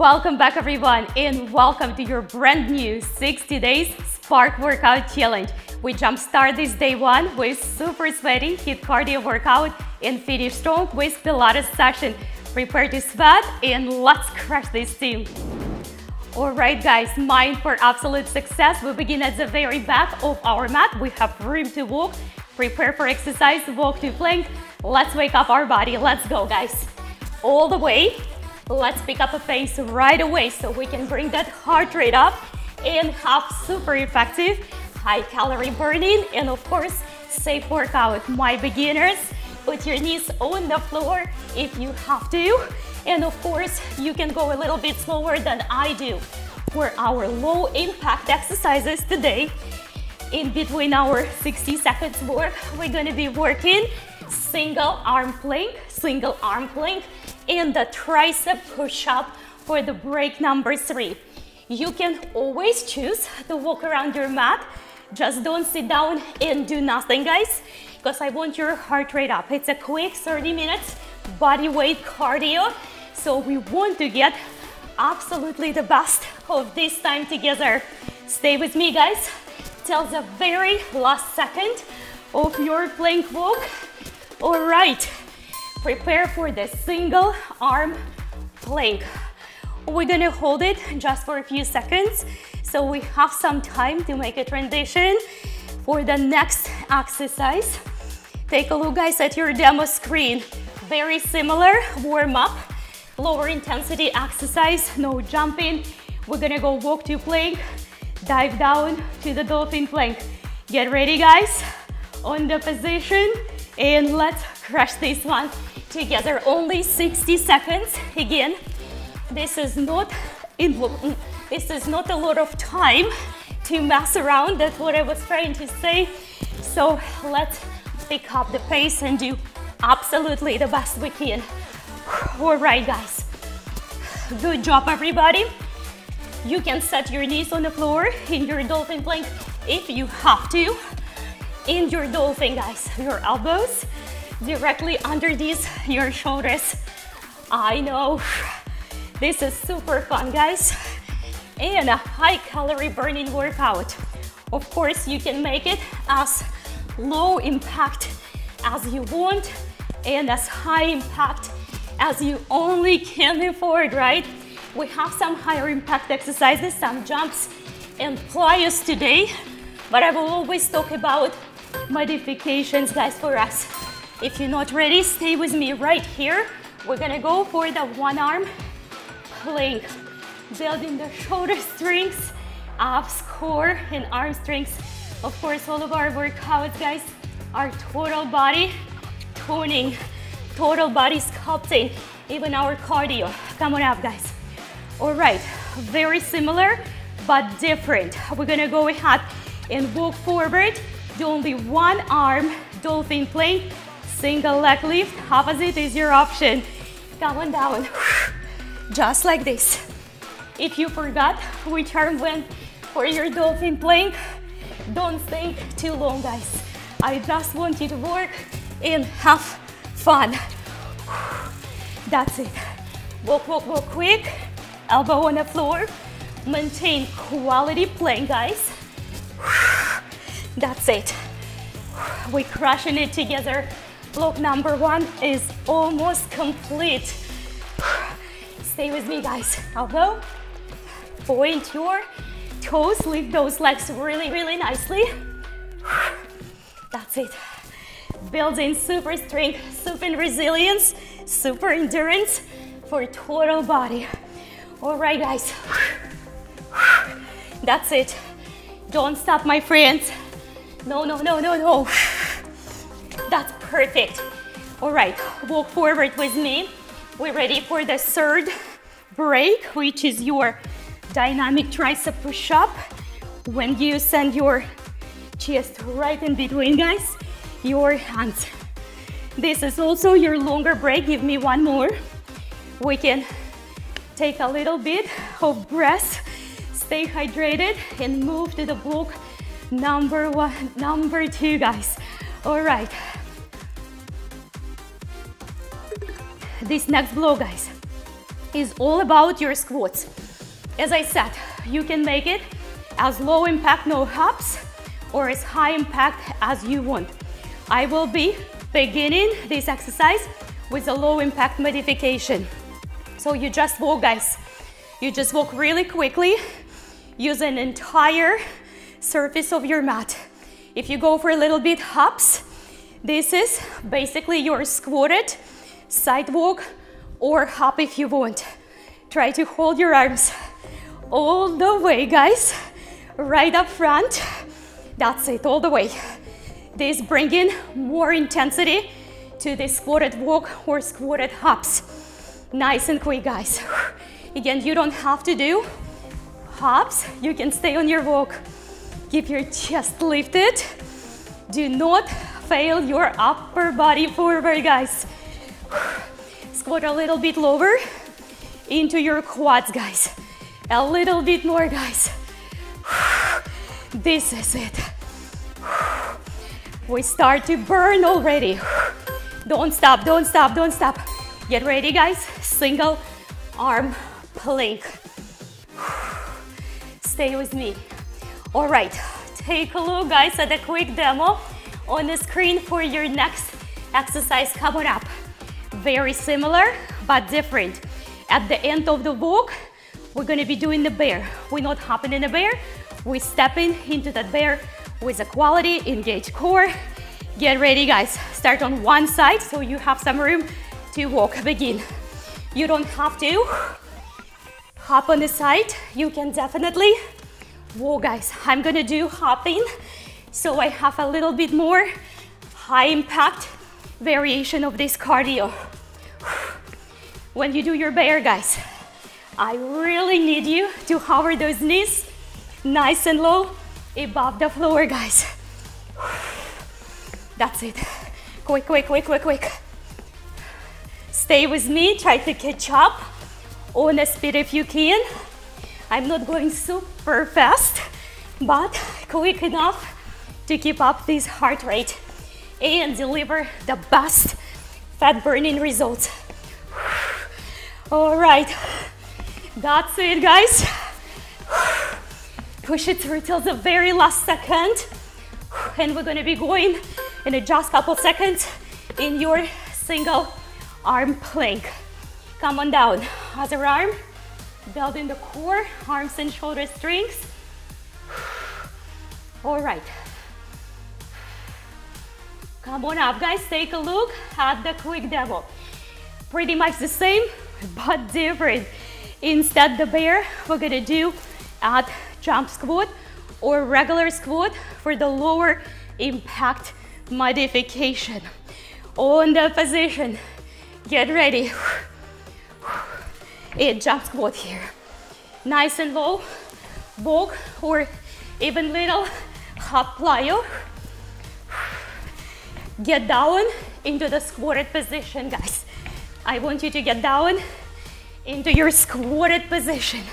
Welcome back everyone, and welcome to your brand new 60 days SPARK workout challenge. We jumpstart this day one with super sweaty HIIT cardio workout and finish strong with Pilates session. Prepare to sweat and let's crush this team. Alright guys, mind for absolute success. We begin at the very back of our mat. We have room to walk. Prepare for exercise, walk to plank. Let's wake up our body. Let's go guys. All the way. Let's pick up a pace right away so we can bring that heart rate up and have super effective, high calorie burning and of course safe workout. My beginners, put your knees on the floor if you have to. And of course you can go a little bit slower than I do for our low impact exercises today. In between our 60 seconds work, we're gonna be working single arm plank, and the tricep push-up for the break number 3. You can always choose to walk around your mat. Just don't sit down and do nothing, guys, because I want your heart rate up. It's a quick 30 minutes body weight cardio, so we want to get absolutely the best of this time together. Stay with me, guys, till the very last second of your plank walk. All right. Prepare for the single arm plank. We're gonna hold it just for a few seconds so we have some time to make a transition for the next exercise. Take a look guys at your demo screen. Very similar warm up, lower intensity exercise, no jumping. We're gonna go walk to plank, dive down to the dolphin plank. Get ready guys, on the position, and let's crush this one together. Only 60 seconds. Again, this is not a lot of time to mess around. That's what I was trying to say. So let's pick up the pace and do absolutely the best we can. All right, guys. Good job, everybody. You can set your knees on the floor in your dolphin plank if you have to. In your dolphin, guys, your elbows directly underneath your shoulders. I know this is super fun, guys, and a high calorie burning workout. Of course, you can make it as low impact as you want and as high impact as you only can afford, right? We have some higher impact exercises, some jumps and pliers today, but I will always talk about modifications, guys, for us. If you're not ready, stay with me right here. We're gonna go for the one arm plank, building the shoulder strengths, abs, core, and arm strengths. Of course, all of our workouts, guys, are total body toning, total body sculpting, even our cardio. Come on up, guys. All right, very similar but different. We're gonna go ahead and walk forward, do only one arm dolphin plank. Single leg lift, opposite is your option. Come on down, just like this. If you forgot which arm went for your dolphin plank, don't think too long, guys. I just want you to work and have fun. That's it. Walk, walk, walk quick. Elbow on the floor. Maintain quality plank, guys. That's it. We're crushing it together. Block number 1 is almost complete. Stay with me, guys. Elbow, point your toes, lift those legs really, really nicely. That's it. Building super strength, super resilience, super endurance for total body. All right, guys. That's it. Don't stop, my friends. No, no, no, no, no. That's perfect. All right, walk forward with me. We're ready for the third break, which is your dynamic tricep push-up. When you send your chest right in between, guys, your hands. This is also your longer break. Give me one more. We can take a little bit of breath, stay hydrated, and move to the block number 2, guys. All right. This next blow, guys, is all about your squats. As I said, you can make it as low impact, no hops, or as high impact as you want. I will be beginning this exercise with a low impact modification. So you just walk, guys. You just walk really quickly, use an entire surface of your mat. If you go for a little bit hops, this is basically your squatted sidewalk or hop if you want. Try to hold your arms all the way, guys, right up front. That's it, all the way. This bringing more intensity to the squatted walk or squatted hops. Nice and quick, guys. Again, you don't have to do hops. You can stay on your walk. Keep your chest lifted. Do not fail your upper body forward, guys. Squat a little bit lower into your quads, guys. A little bit more, guys. This is it. We start to burn already. Don't stop, don't stop, don't stop. Get ready, guys. Single arm plank. Stay with me. All right, take a look, guys, at a quick demo on the screen for your next exercise coming up. Very similar, but different. At the end of the walk, we're gonna be doing the bear. We're not hopping in a bear, we're stepping into that bear with a quality, engaged core. Get ready, guys. Start on one side so you have some room to walk. Begin. You don't have to hop on the side. You can definitely walk, guys. I'm gonna do hopping, so I have a little bit more high impact variation of this cardio. When you do your bear, guys, I really need you to hover those knees nice and low above the floor, guys. That's it. Quick, quick, quick, quick, quick. Stay with me, try to catch up on the speed if you can. I'm not going super fast, but quick enough to keep up this heart rate and deliver the best fat burning results. All right, that's it, guys. Push it through till the very last second, and we're gonna be going in just a couple seconds in your single arm plank. Come on down, other arm, building the core, arms and shoulder strengths. All right, come on up, guys. Take a look at the quick demo. Pretty much the same, but different. Instead the bear, we're gonna do at jump squat or regular squat for the lower impact modification. On the position, get ready. And jump squat here. Nice and low, walk or even little hop plyo. Get down into the squatted position, guys. I want you to get down into your squatted position.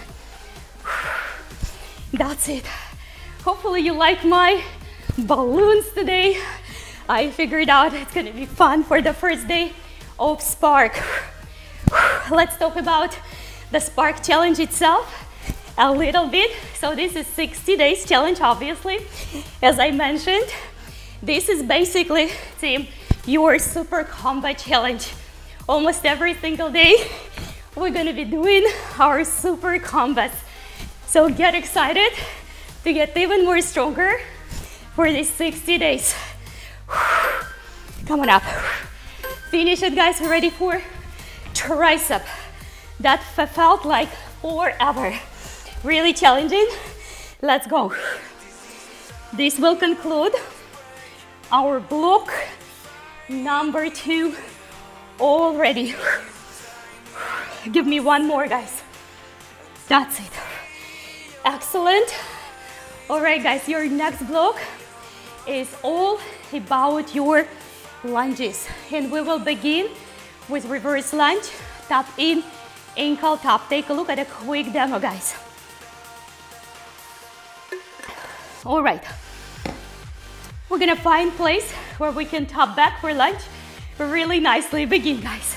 That's it. Hopefully you like my balloons today. I figured out it's gonna be fun for the first day of SPARK. Let's talk about the SPARK challenge itself a little bit. So this is 60 days challenge, obviously, as I mentioned. This is basically, team, your super combat challenge. Almost every single day, we're gonna be doing our super combats. So get excited to get even more stronger for these 60 days. Come on up. Finish it, guys. We're ready for tricep. That felt like forever. Really challenging. Let's go. This will conclude our block number 2 already. Give me one more, guys. That's it. Excellent. All right, guys, your next block is all about your lunges, and we will begin with reverse lunge, tap in, ankle tap. Take a look at a quick demo, guys. All right, we're gonna find place where we can tap back for lunge really nicely. Begin, guys.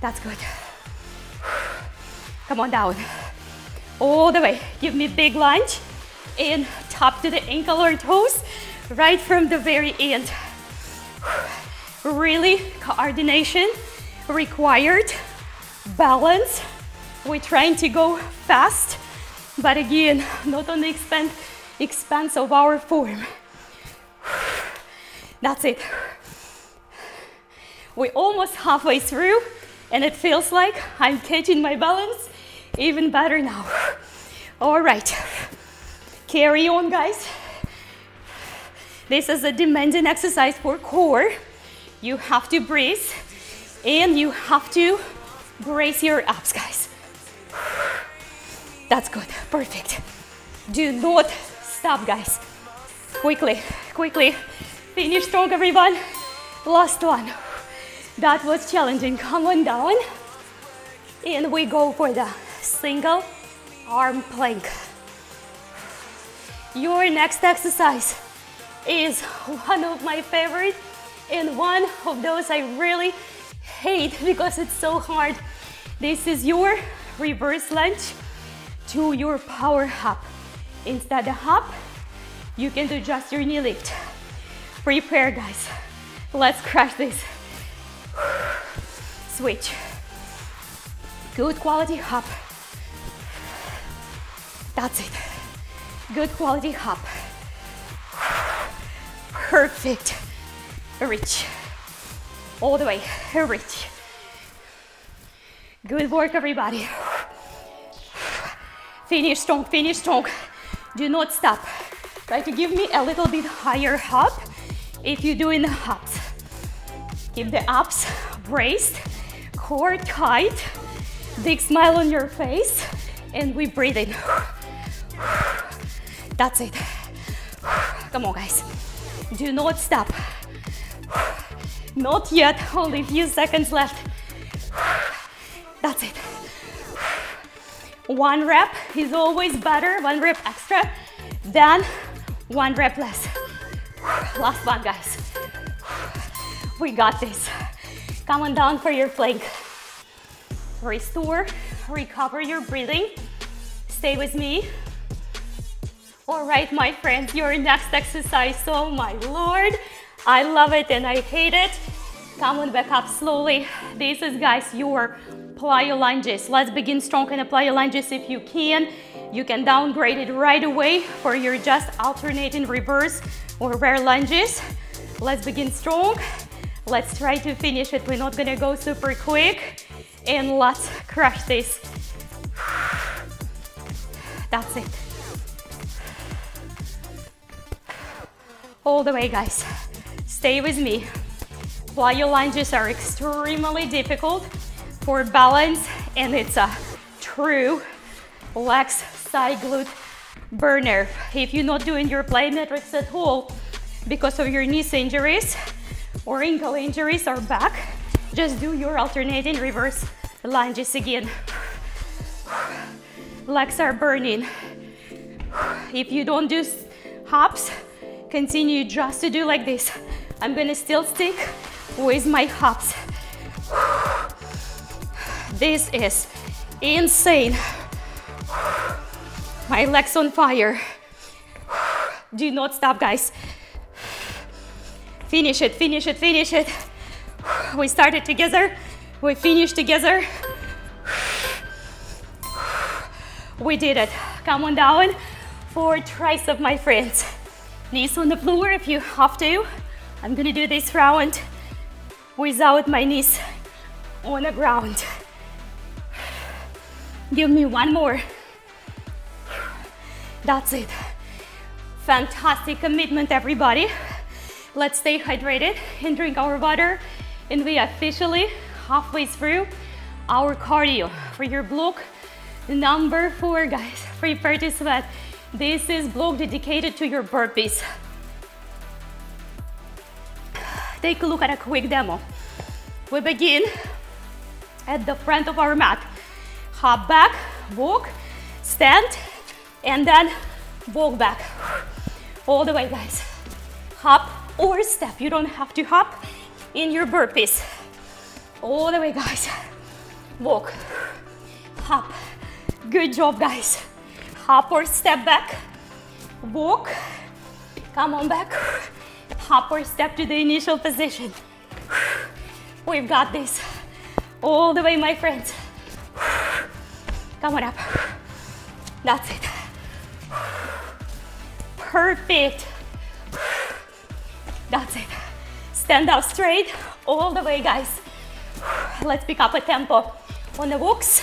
That's good. Come on down. All the way. Give me big lunge. And top to the ankle or toes. Right from the very end. Really, coordination required. Balance. We're trying to go fast. But again, not on the expense of our form. That's it. We're almost halfway through, and it feels like I'm catching my balance even better now. All right, carry on, guys. This is a demanding exercise for core. You have to breathe, and you have to brace your abs, guys. That's good, perfect. Do not stop, guys. Quickly, quickly. Finish strong, everyone. Last one. That was challenging. Come on down. And we go for the single arm plank. Your next exercise is one of my favorites and one of those I really hate because it's so hard. This is your reverse lunge to your power hop. Instead of hop, you can do just your knee lift. Prepare, guys. Let's crush this. Switch. Good quality hop. That's it. Good quality hop. Perfect. Reach. All the way. Reach. Good work, everybody. Finish strong, finish strong. Do not stop. Try to give me a little bit higher hop if you're doing the hops. Keep the abs braced, core tight, big smile on your face, and we breathe in. That's it. Come on, guys. Do not stop. Not yet, only a few seconds left. That's it. One rep is always better, one rep extra, than one rep less. Last one, guys. We got this. Come on down for your plank. Restore, recover your breathing. Stay with me. All right, my friends, your next exercise. Oh my Lord, I love it and I hate it. Come on back up slowly. This is, guys, your plyo lunges. Let's begin strong in the plyo lunges if you can. You can downgrade it right away for your just alternating reverse or rear lunges. Let's begin strong. Let's try to finish it. We're not gonna go super quick. And let's crush this. That's it. All the way, guys. Stay with me. Plyo lunges are extremely difficult for balance, and it's a true legs side glute burner. If you're not doing your plyometrics at all because of your knee injuries or ankle injuries or back, just do your alternating reverse lunges again. Legs are burning. If you don't do hops, continue just to do like this. I'm gonna still stick with my hops. This is insane. My legs on fire. Do not stop, guys. Finish it, finish it, finish it. We started together. We finished together. We did it. Come on down for tricep, my friends. Knees on the floor if you have to. I'm gonna do this round without my knees on the ground. Give me one more. That's it. Fantastic commitment, everybody. Let's stay hydrated and drink our water. And we are officially halfway through our cardio. For your block number 4, guys, prepare to sweat. This is block dedicated to your burpees. Take a look at a quick demo. We begin at the front of our mat. Hop back, walk, stand, and then walk back. All the way, guys. Hop or step. You don't have to hop in your burpees. All the way, guys. Walk, hop, Good job, guys. Hop or step back, walk, come on back, hop or step to the initial position. We've got this. All the way, my friends. Come on up. That's it. Perfect. That's it. Stand up straight all the way, guys. Let's pick up a tempo on the walks,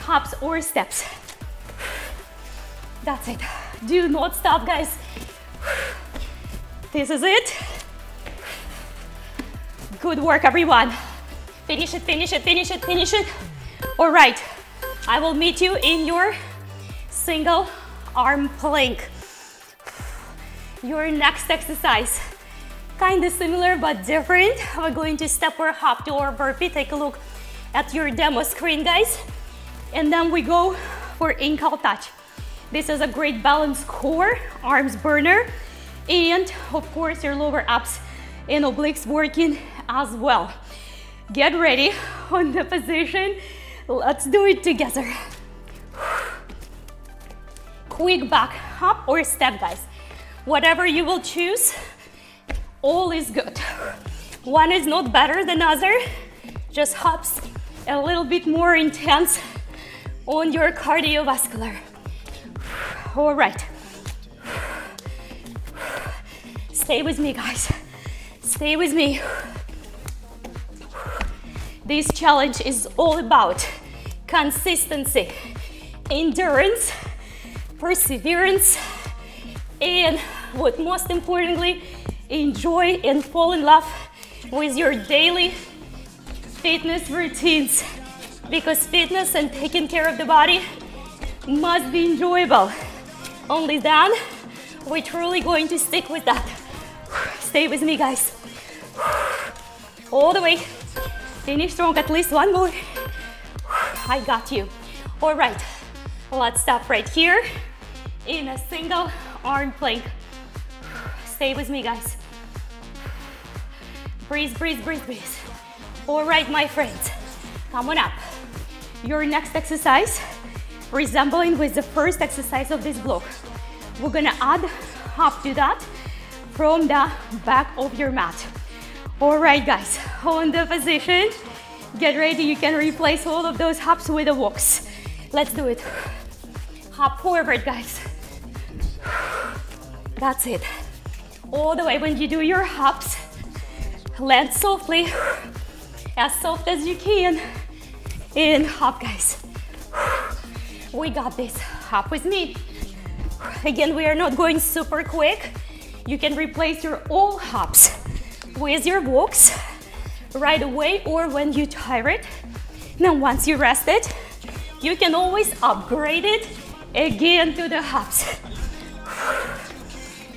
hops or steps. That's it. Do not stop, guys. This is it. Good work, everyone. Finish it, finish it, finish it, finish it. All right, I will meet you in your single arm plank. Your next exercise, kind of similar but different. We're going to step or hop to our burpee. Take a look at your demo screen, guys. And then we go for ankle touch. This is a great balance core, arms burner, and of course your lower abs and obliques working as well. Get ready on the position. Let's do it together. Quick back hop or step, guys. Whatever you will choose, all is good. One is not better than other. Just hops a little bit more intense on your cardiovascular. All right. Stay with me, guys. Stay with me. This challenge is all about consistency, endurance, perseverance, and what most importantly, enjoy and fall in love with your daily fitness routines, because fitness and taking care of the body must be enjoyable. Only then we're truly going to stick with that. Stay with me, guys. All the way. Finish strong, at least one more. I got you. All right, let's stop right here in a single arm plank. Stay with me, guys. Breathe, breathe, breathe, breathe. All right, my friends, come on up. Your next exercise, resembling with the first exercise of this block, we're gonna add hop to that from the back of your mat. All right, guys, on the position, get ready. You can replace all of those hops with the walks. Let's do it. Hop forward, guys. That's it. All the way. When you do your hops, land softly, as soft as you can, and hop, guys. We got this. Hop with me. Again, we are not going super quick. You can replace your all hops with your walks right away or when you tire it. Now, once you rested, you can always upgrade it again to the hops.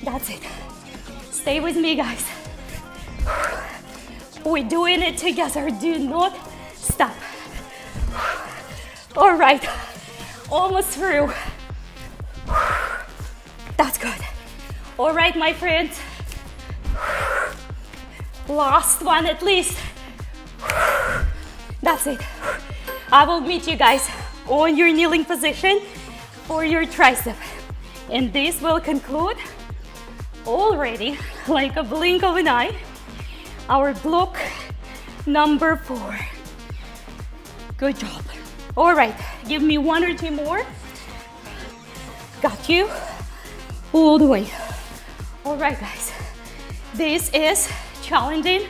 That's it. Stay with me, guys. We're doing it together. Do not stop. All right, almost through. That's good. All right, my friends. Last one at least. That's it. I will meet you guys on your kneeling position for your tricep. And this will conclude already, like a blink of an eye, our block number 4. Good job. All right, give me one or two more. Got you. All the way. All right, guys. This is challenging,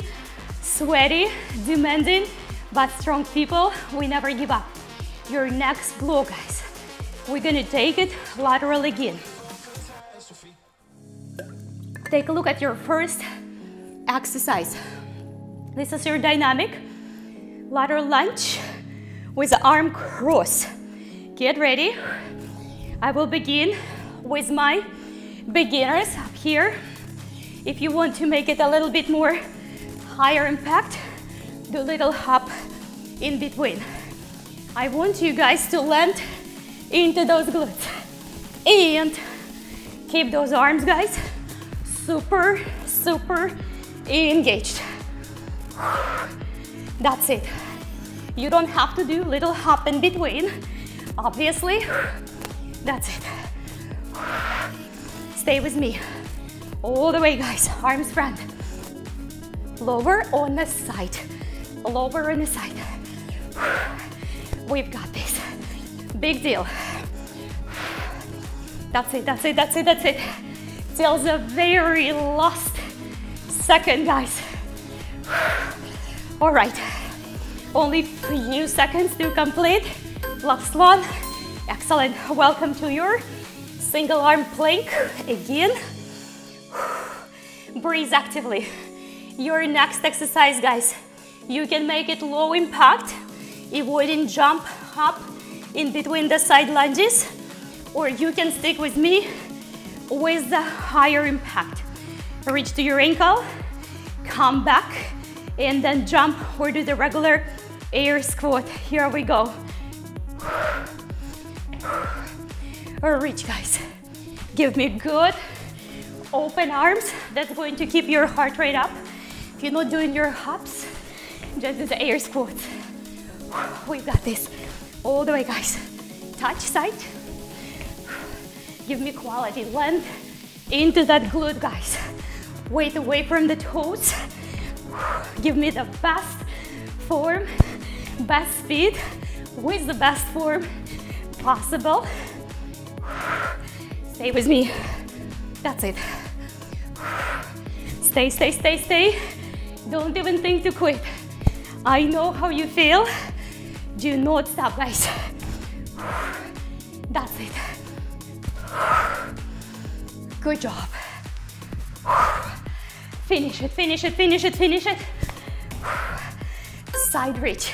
sweaty, demanding, but strong people, we never give up. Your next block, guys, we're gonna take it lateral again. Take a look at your first exercise. This is your dynamic lateral lunge with the arm cross. Get ready. I will begin with my beginners up here. If you want to make it a little bit more higher impact, do a little hop in between. I want you guys to land into those glutes and keep those arms, guys, super, super engaged. That's it. You don't have to do little hop in between. obviously. That's it. Stay with me. All the way, guys. Arms front. Lower on the side. Lower on the side. We've got this. Big deal. That's it, that's it, that's it, that's it. Till the very last second, guys. All right. Only few seconds to complete. Last one. Excellent. Welcome to your single arm plank. Again. Breathe actively. Your next exercise, guys. You can make it low impact, avoiding jump up in between the side lunges, or you can stick with me with the higher impact. Reach to your ankle, come back, and then jump or do the regular air squat. Here we go. Reach, guys. Give me good open arms. That's going to keep your heart rate up. If you're not doing your hops, just do the air squats. We've got this. All the way, guys. Touch side. Give me quality length into that glute, guys. Weight away from the toes. Give me the best form, best speed, with the best form possible. Stay with me. That's it. Stay, stay, stay, stay. Don't even think to quit. I know how you feel. Do not stop, guys. That's it. Good job. Finish it, finish it, finish it, finish it. Side reach.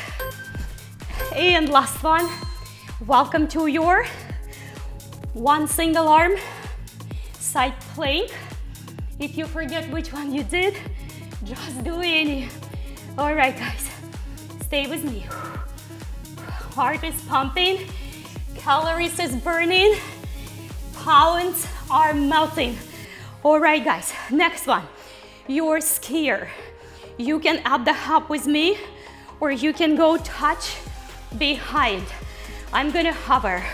And last one. Welcome to your one single arm side plank. If you forget which one you did, just do any. All right, guys. Stay with me. Heart is pumping. Calories is burning. Pounds are melting. All right, guys. Next one. Your skier. You can up the hop with me, or you can go touch behind. I'm gonna hover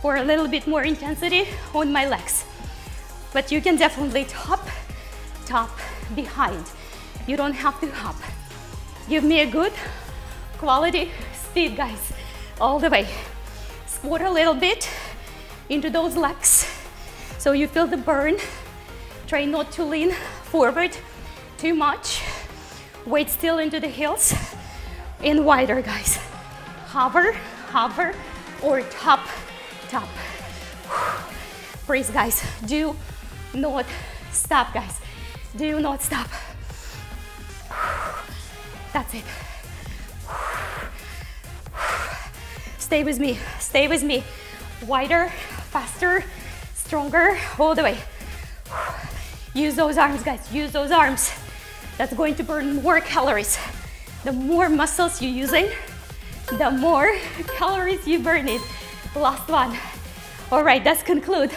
for a little bit more intensity on my legs. But you can definitely top, behind. You don't have to hop. Give me a good quality speed, guys. All the way. Squat a little bit into those legs so you feel the burn. Try not to lean forward too much. Weight still into the heels and wider, guys. Hover, hover, or top, top. Breathe, guys. Do not stop, guys. Do not stop. That's it. Stay with me. Stay with me. Wider, faster, stronger, all the way. Use those arms, guys. Use those arms. That's going to burn more calories. The more muscles you're using, the more calories you burn it. Last one. All right, let's conclude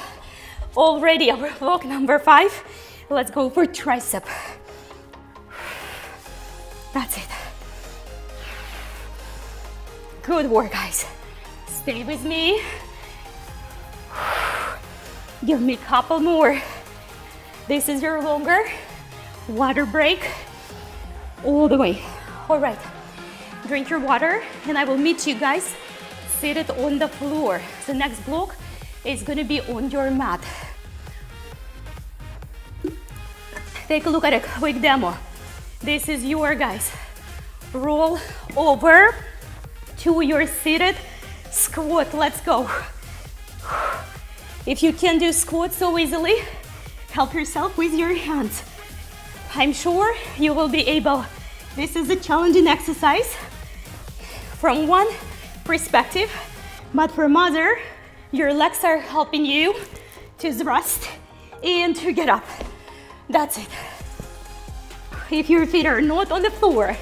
already our walk number 5. Let's go for tricep. That's it. Good work, guys. Stay with me. Give me a couple more. This is your longer water break, all the way. All right, drink your water and I will meet you guys seated on the floor. The next block is gonna be on your mat. Take a look at a quick demo. This is your, guys. Roll over to your seated squat, let's go. If you can't do squats so easily, help yourself with your hands. I'm sure you will be able. This is a challenging exercise from one perspective, but from other, your legs are helping you to thrust and to get up. That's it. If your feet are not on the floor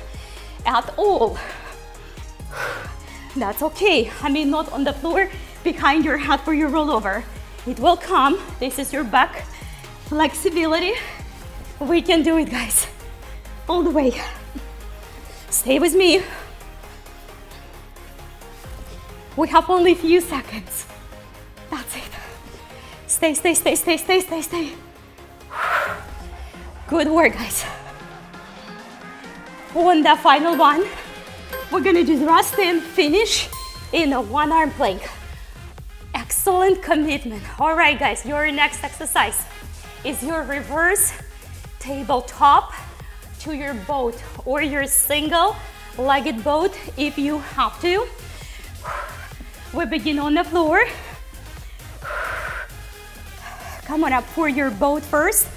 at all, that's okay. I mean, not on the floor behind your head for your rollover. It will come. This is your back flexibility. We can do it, guys. All the way. Stay with me. We have only a few seconds. That's it. Stay, stay, stay, stay, stay, stay, stay. Good work, guys. On the final one, we're gonna do thrust and finish in a one-arm plank. Excellent commitment. All right, guys, your next exercise is your reverse tabletop to your boat or your single-legged boat if you have to. We begin on the floor. Come on up for your boat first.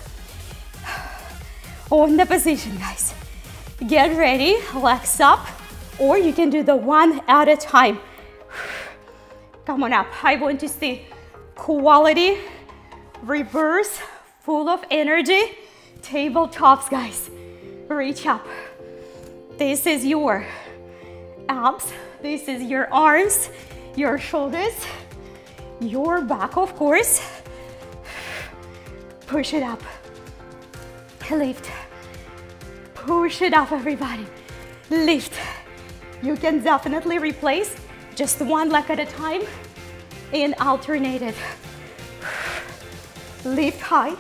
On the position, guys. Get ready, legs up, or you can do the one at a time. Come on up. I want to see quality, reverse, full of energy, tabletops, guys. Reach up. This is your abs, this is your arms, your shoulders, your back, of course. Push it up. Lift. Push it up, everybody. Lift. You can definitely replace just one leg at a time and alternate it. Lift high.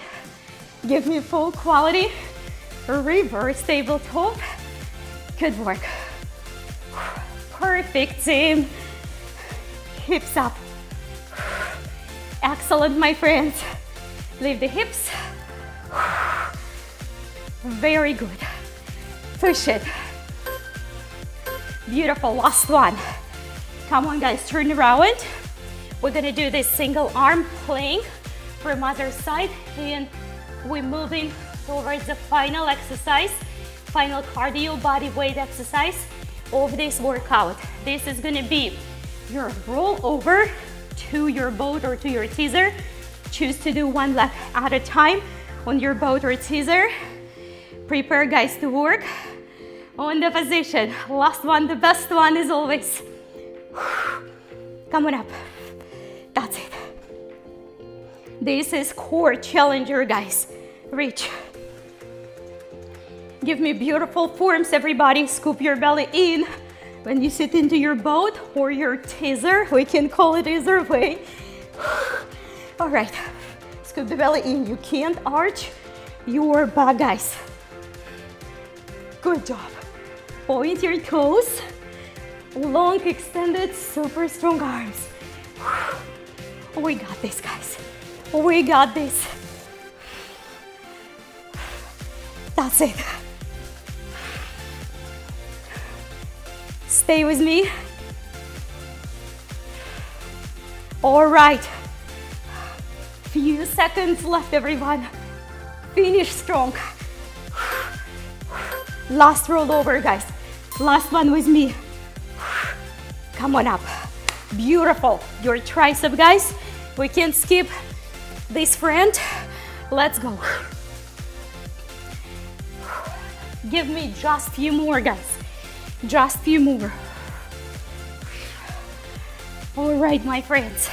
Give me full quality. Reverse tabletop. Good work. Perfect, team. Hips up. Excellent, my friends. Lift the hips. Very good. Push it. Beautiful, last one. Come on, guys, turn around. We're gonna do this single arm plank from other side, and we're moving towards the final exercise, final cardio body weight exercise of this workout. This is gonna be your roll over to your boat or to your teaser. Choose to do one leg at a time on your boat or teaser. Prepare, guys, to work on the position. Last one, the best one as always. Come on up. That's it. This is core challenger, guys. Reach. Give me beautiful forms, everybody. Scoop your belly in. When you sit into your boat or your teaser, we can call it either way. All right. Scoop the belly in. You can't arch your back, guys. Good job. Point your toes. Long, extended, super strong arms. We got this, guys. We got this. That's it. Stay with me. All right. Few seconds left, everyone. Finish strong. Last rollover, guys. Last one with me. Come on up. Beautiful. Your tricep, guys. We can skip this front. Let's go. Give me just a few more, guys. Just a few more. All right, my friends.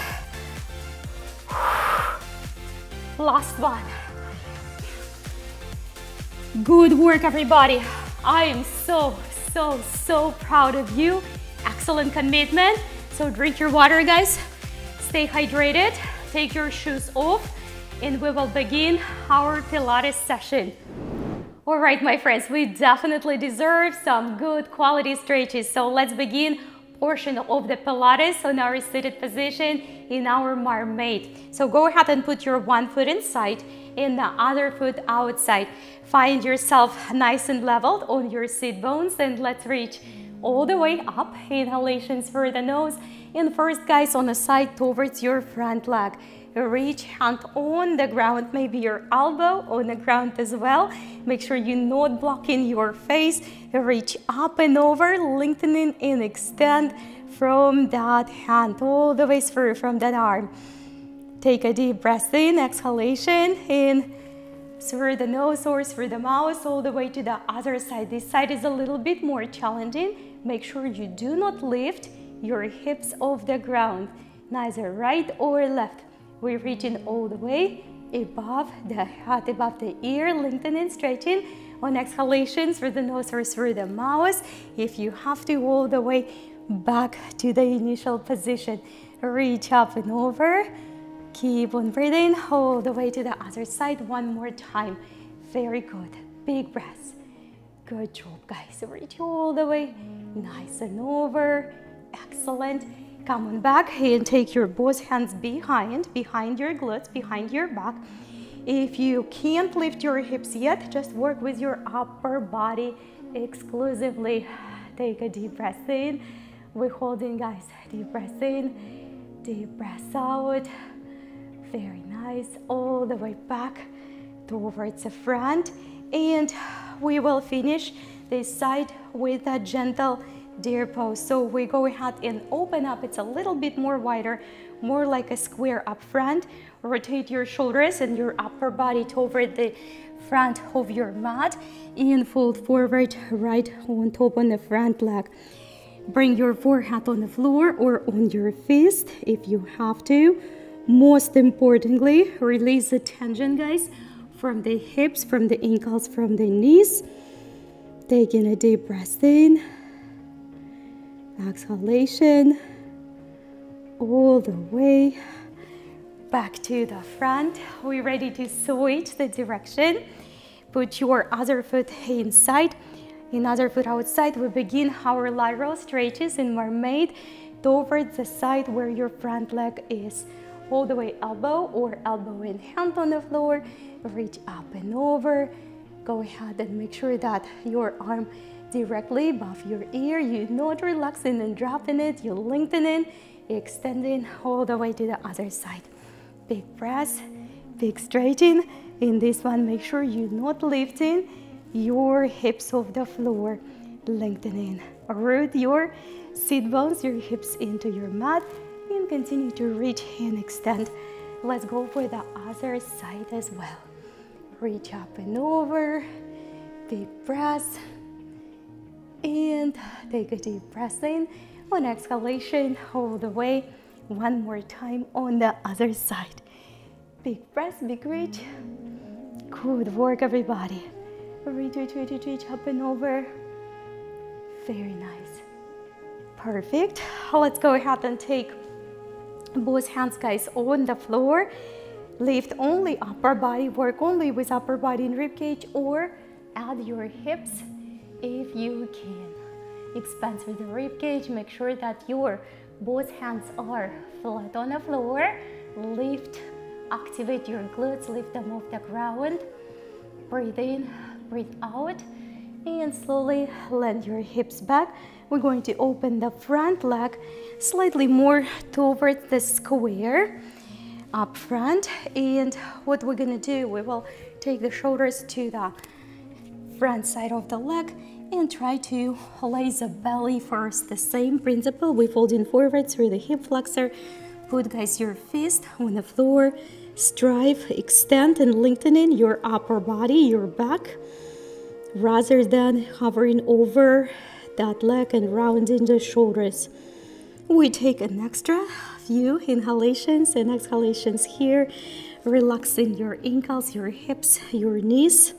Last one. Good work, everybody. I am so proud of you. Excellent commitment. So drink your water, guys. Stay hydrated. Take your shoes off, and we will begin our Pilates session. All right, my friends, we definitely deserve some good quality stretches. So let's begin portion of the Pilates on our seated position in our mermaid. So go ahead and put your one foot inside and the other foot outside. Find yourself nice and leveled on your seat bones, and let's reach all the way up. Inhalations for the nose, and first, guys, on the side towards your front leg. Reach hand on the ground, maybe your elbow on the ground as well. Make sure you're not blocking your face. Reach up and over, lengthening and extend from that hand all the way through from that arm. Take a deep breath in, exhalation in through the nose or through the mouth all the way to the other side. This side is a little bit more challenging. Make sure you do not lift your hips off the ground, neither right or left. We're reaching all the way above the head, above the ear, lengthening, stretching. On exhalations through the nose or through the mouth, if you have to, all the way back to the initial position. Reach up and over. Keep on breathing all the way to the other side. One more time. Very good. Big breaths. Good job, guys. Reach all the way. Nice and over. Excellent. Come on back and take your both hands behind your glutes, behind your back. If you can't lift your hips yet, just work with your upper body exclusively. Take a deep breath in. We're holding, guys. Deep breath in, deep breath out. Very nice. All the way back towards the front. And we will finish this side with a gentle deer pose. So we go ahead and open up. It's a little bit more wider, more like a square up front. Rotate your shoulders and your upper body toward the front of your mat and fold forward right on top on the front leg. Bring your forehead on the floor or on your fist if you have to. Most importantly, release the tension, guys, from the hips, from the ankles, from the knees. Taking a deep breath in. Exhalation all the way back to the front. We're ready to switch the direction. Put your other foot inside, another foot outside. We begin our lateral stretches in mermaid towards the side where your front leg is. All the way elbow or elbow and hand on the floor. Reach up and over. Go ahead and make sure that your arm directly above your ear. You're not relaxing and dropping it. You're lengthening, extending all the way to the other side. Big breath, big stretching. In this one, make sure you're not lifting your hips off the floor. Lengthening. Root your sit bones, your hips into your mat, and continue to reach and extend. Let's go for the other side as well. Reach up and over. Big breath. And take a deep breath in. On exhalation, all the way. One more time on the other side. Big breath, big reach. Good work, everybody. Reach up and over. Very nice. Perfect. Let's go ahead and take both hands, guys, on the floor. Lift only upper body. Work only with upper body and ribcage, or add your hips if you can. Expand with the ribcage. Make sure that your both hands are flat on the floor. Lift, activate your glutes, lift them off the ground. Breathe in, breathe out, and slowly land your hips back. We're going to open the front leg slightly more towards the square up front. And what we're gonna do, we will take the shoulders to the front side of the leg and try to lay the belly first. The same principle, we fold in forward through the hip flexor. Put, guys, your fist on the floor. Strive, extend and lengthen in your upper body, your back, rather than hovering over that leg and rounding the shoulders. We take an extra few inhalations and exhalations here, relaxing your ankles, your hips, your knees.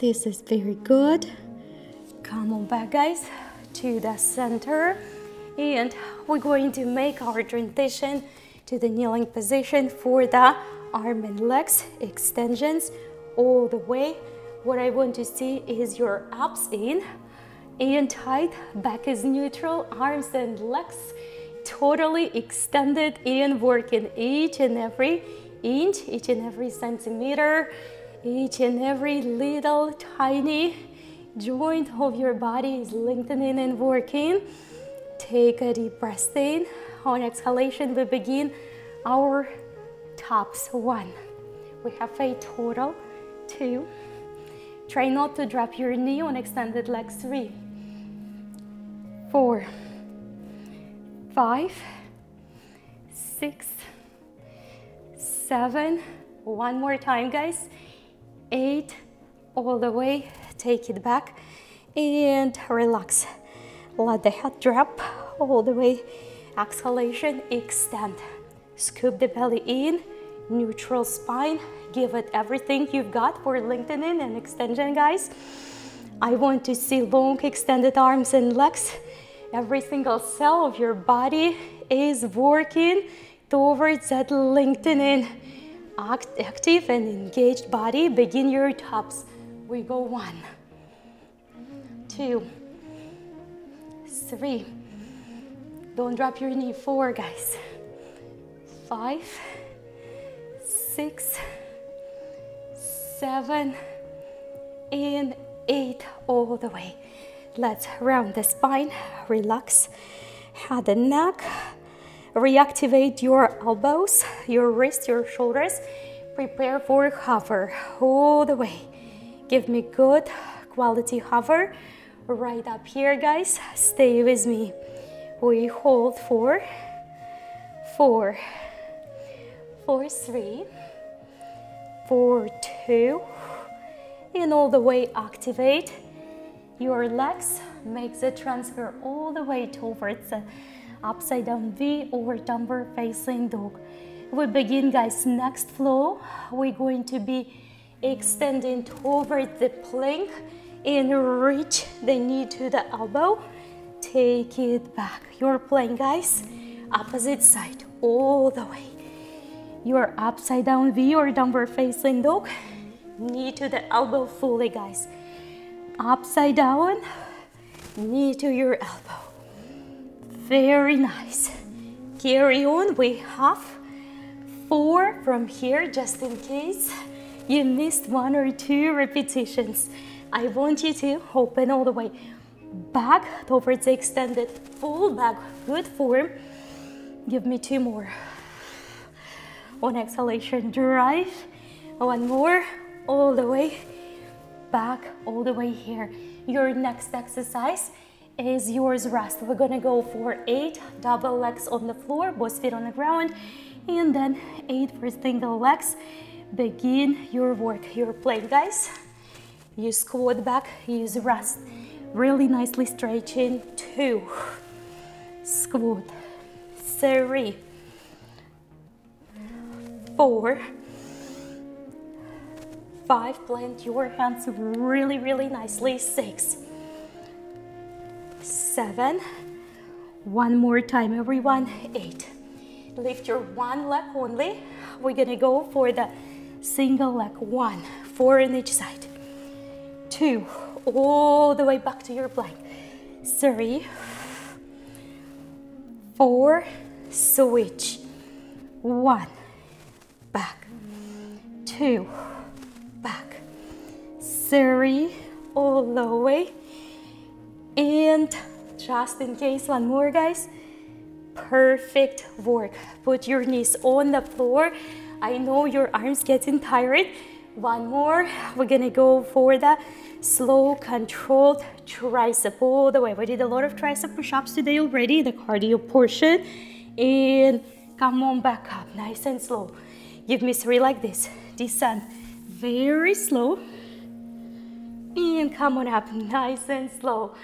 This is very good. Come on back, guys, to the center, and we're going to make our transition to the kneeling position for the arm and legs extensions all the way. What I want to see is your abs in and tight, back is neutral, arms and legs totally extended and working each and every inch, each and every centimeter, each and every little tiny joint of your body is lengthening and working. Take a deep breath in. On exhalation, we begin our tops. One. We have a total. Two. Try not to drop your knee on extended legs. 3, 4, 5, 6, 7. One more time, guys. 8, all the way. Take it back and relax. Let the head drop all the way. Exhalation, extend. Scoop the belly in, neutral spine. Give it everything you've got for lengthening and extension, guys. I want to see long extended arms and legs. Every single cell of your body is working towards that lengthening, active and engaged body. Begin your tops. We go 1, 2, 3. Don't drop your knee. 4, guys. 5, 6, 7, and 8, all the way. Let's round the spine, relax at the neck, reactivate your elbows, your wrists, your shoulders, prepare for hover all the way. Give me good quality hover right up here, guys. Stay with me. We hold for 4, 4, 3, 4, 2, and all the way activate your legs. Make the transfer all the way towards the upside down V or downward facing dog. We begin, guys, next flow. We're going to be extending towards the plank and reach the knee to the elbow. Take it back. Your plank, guys, opposite side all the way. Your upside down V or downward facing dog. Knee to the elbow fully, guys. Upside down, knee to your elbow. Very nice. Carry on. We have 4 from here, just in case you missed 1 or 2 repetitions. I want you to open all the way back towards the extended full back, good form. Give me 2 more. On exhalation, drive. 1 more, all the way back, all the way here. Your next exercise is yours, rest. We're gonna go for 8 double legs on the floor, both feet on the ground, and then 8 for single legs. Begin your work, your plank, guys. You squat back, use rest. Really nicely stretching. 2, squat, 3, 4, 5, plant your hands really, really nicely. 6, 7, 1 more time, everyone. 8. Lift your one leg only. We're gonna go for the single leg. 1, 4 on each side. 2, all the way back to your plank. 3, 4, switch. 1, back. 2, back. 3, all the way. And just in case, 1 more, guys. Perfect work. Put your knees on the floor. I know your arms getting tired. 1 more. We're gonna go for the slow, controlled tricep all the way. We did a lot of tricep push-ups today already, the cardio portion. And come on back up, nice and slow. Give me 3 like this. Descend very slow. And come on up, nice and slow.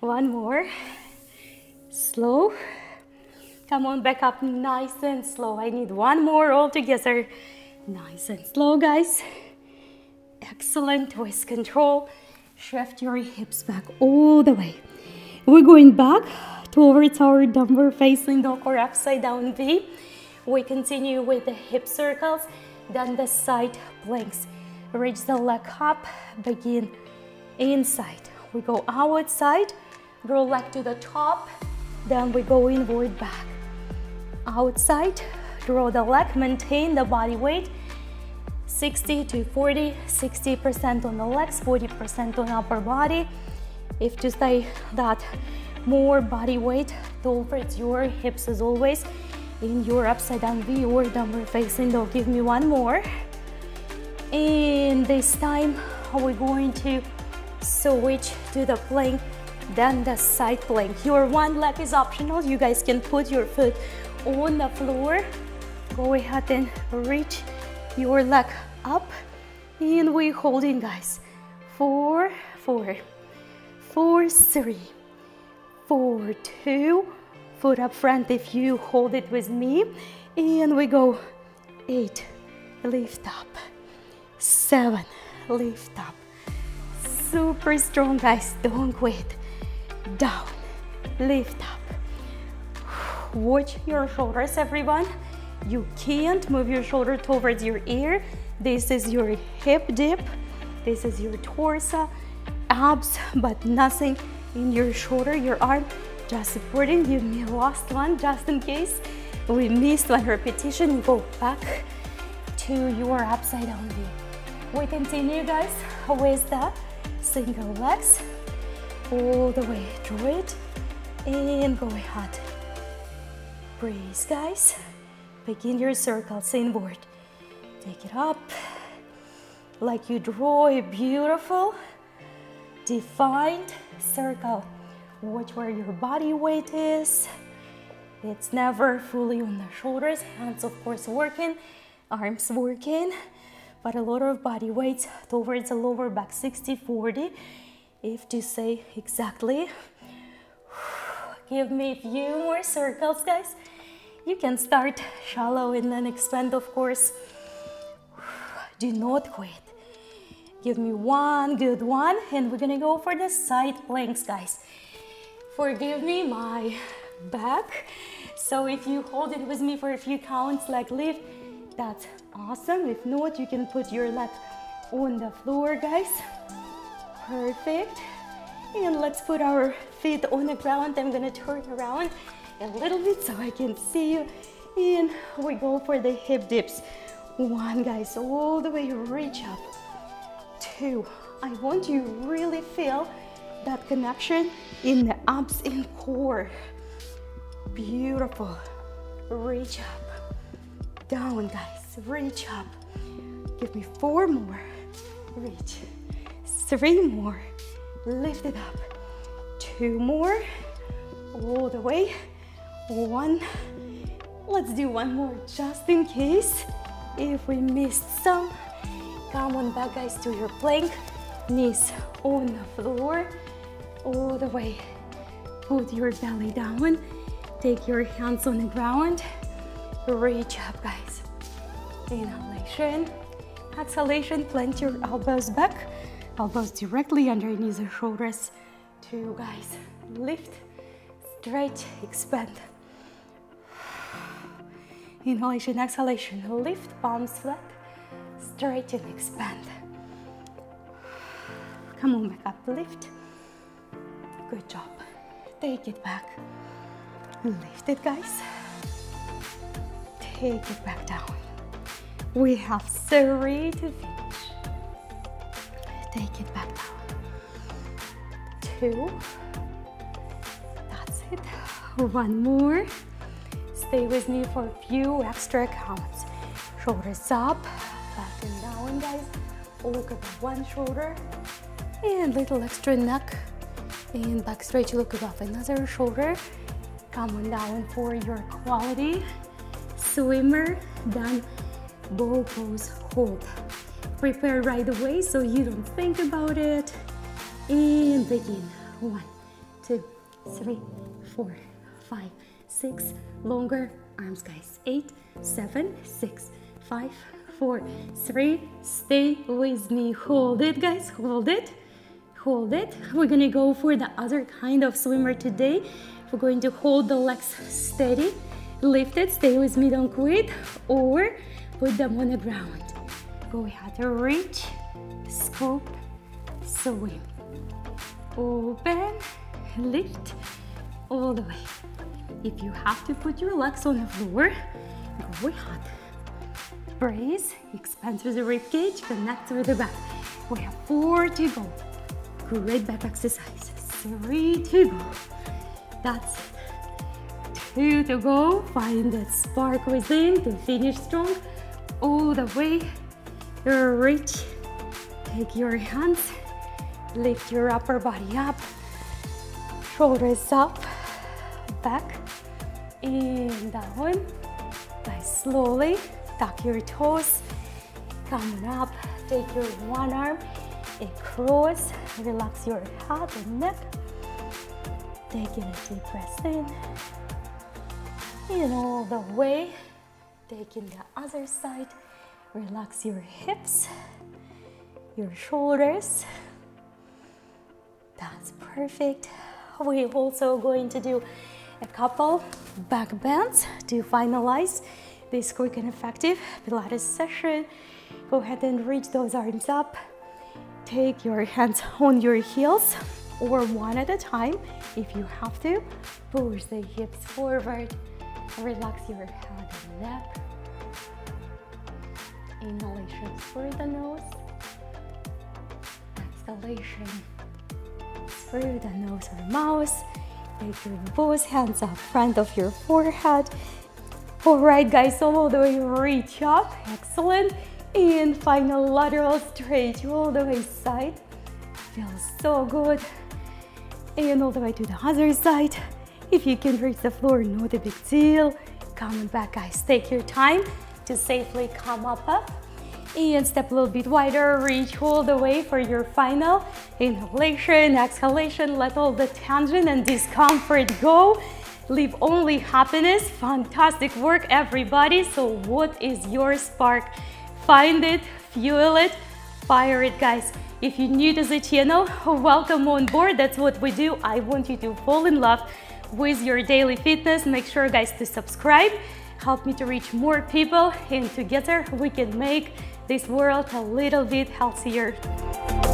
1 more. Slow. Come on back up, nice and slow. I need 1 more all together. Nice and slow, guys. Excellent. Twist control. Shift your hips back all the way. We're going back towards our downward facing dog or upside down V. We continue with the hip circles, then the side planks. Reach the leg up, begin inside. We go outside, draw leg to the top, then we go inward back. Outside, draw the leg, maintain the body weight. 60 to 40, 60% on the legs, 40% on upper body. If to say that more body weight towards your hips as always in your upside down V or downward facing dog. Give me 1 more. And this time we're going to switch to the plank, then the side plank. Your one leg is optional. You guys can put your foot on the floor. Go ahead and reach your leg up, and we're holding, guys. 4, 4, 4, 3, 4, 2. Foot up front if you hold it with me, and we go. 8, lift up. 7, lift up. super strong, guys. Don't quit. Down, lift up. Watch your shoulders, everyone. You can't move your shoulder towards your ear. This is your hip dip. This is your torso, abs, but nothing in your shoulder, your arm. Just supporting. You lost one just in case. We missed one repetition. Go back to your upside down V. We continue, guys, with the single legs. All the way through it. And go hard. Breathe, guys. Begin your circles inward. Take it up. Like you draw a beautiful, defined circle. Watch where your body weight is. It's never fully on the shoulders. Hands, of course, working. Arms working. But a lot of body weight towards the lower back. 60-40, if to say exactly. Give me a few more circles, guys. You can start shallow and then expand, of course. Do not quit. Give me one good one, and we're gonna go for the side planks, guys. Forgive me my back. So if you hold it with me for a few counts like lift, that's awesome. If not, you can put your leg on the floor, guys. Perfect. And let's put our feet on the ground. I'm gonna turn around a little bit so I can see you. And we go for the hip dips. One, guys, all the way, reach up. Two, I want you to really feel that connection in the abs and core. Beautiful. Reach up. Down, guys, reach up. Give me four more. Reach. Three more. Lift it up. Two more. All the way. One. Let's do one more just in case. If we missed some, come on back, guys, to your plank. Knees on the floor. All the way. Put your belly down. Take your hands on the ground. Reach up, guys. Inhalation. Exhalation. Plant your elbows back. Elbows directly underneath the shoulders. Two, guys. Lift. Stretch, expand. Inhalation, exhalation. Lift, palms flat. Stretch and expand. Come on back up, lift. Good job. Take it back. Lift it, guys. Take it back down. We have three to finish. Take it back down. Two. One more. Stay with me for a few extra counts. Shoulders up, back and down, guys. Look at one shoulder and little extra neck and back stretch. Look above another shoulder. Come on down for your quality swimmer. Done. Bow pose hold. Prepare right away so you don't think about it. And begin. 1, 2, 3, 4, 5, 6, longer arms, guys. 8, 7, 6, 5, 4, 3, stay with me. Hold it, guys, hold it, hold it. We're gonna go for the other kind of swimmer today. We're going to hold the legs steady, lift it, stay with me, don't quit, or put them on the ground. Go ahead, reach, scoop, swim, open, lift, all the way. If you have to put your legs on the floor, go ahead. Breathe, expand through the ribcage, connect through the back. We have 4 to go. Great back exercise. 3 to go. That's it. 2 to go. Find that spark within to finish strong. All the way. Reach. Take your hands. Lift your upper body up. Shoulders up, back, and down. Nice, slowly, tuck your toes, come on up, take your one arm, across, relax your head and neck, taking a deep breath in, and all the way, taking the other side, relax your hips, your shoulders, That's perfect. We're also going to do a couple back bends to finalize this quick and effective Pilates session. Go ahead and reach those arms up. Take your hands on your heels or one at a time if you have to. Push the hips forward. Relax your head and neck. Inhalation through the nose. Exhalation through the nose or mouth. Take your both hands up front of your forehead. All right, guys, all the way reach up. Excellent. And final lateral stretch all the way side. Feels so good. And all the way to the other side. If you can reach the floor, not a big deal. Coming back, guys. Take your time to safely come up. And step a little bit wider. Reach all the way for your final inhalation, exhalation. Let all the tension and discomfort go. Leave only happiness. Fantastic work, everybody. So what is your spark? Find it, fuel it, fire it, guys. If you're new to the channel, welcome on board. That's what we do. I want you to fall in love with your daily fitness. Make sure, guys, to subscribe. Help me to reach more people, and together we can make this world a little bit healthier.